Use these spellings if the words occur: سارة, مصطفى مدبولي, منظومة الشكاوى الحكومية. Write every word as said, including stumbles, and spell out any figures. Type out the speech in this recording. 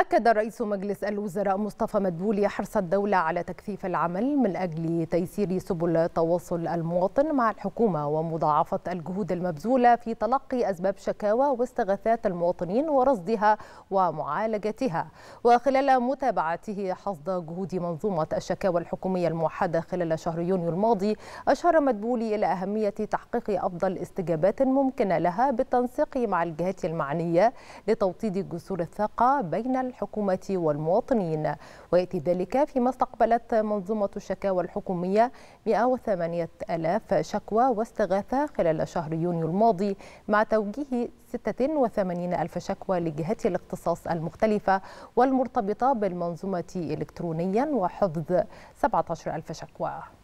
أكد رئيس مجلس الوزراء مصطفى مدبولي حرص الدولة على تكثيف العمل من أجل تيسير سبل تواصل المواطن مع الحكومة ومضاعفة الجهود المبذولة في تلقي أسباب شكاوى واستغاثات المواطنين ورصدها ومعالجتها. وخلال متابعته حصد جهود منظومة الشكاوى الحكومية الموحدة خلال شهر يونيو الماضي، أشار مدبولي إلى أهمية تحقيق أفضل استجابات ممكنة لها بالتنسيق مع الجهات المعنية لتوطيد جسور الثقة بين الحكومة والمواطنين. ويأتي ذلك فيما استقبلت منظومة الشكاوى الحكومية مئة وثمانية آلاف شكوى واستغاثة خلال شهر يونيو الماضي، مع توجيه ستة وثمانين ألف شكوى لجهات الاختصاص المختلفة والمرتبطة بالمنظومة إلكترونيا، وحفظ سبعة عشر ألف شكوى.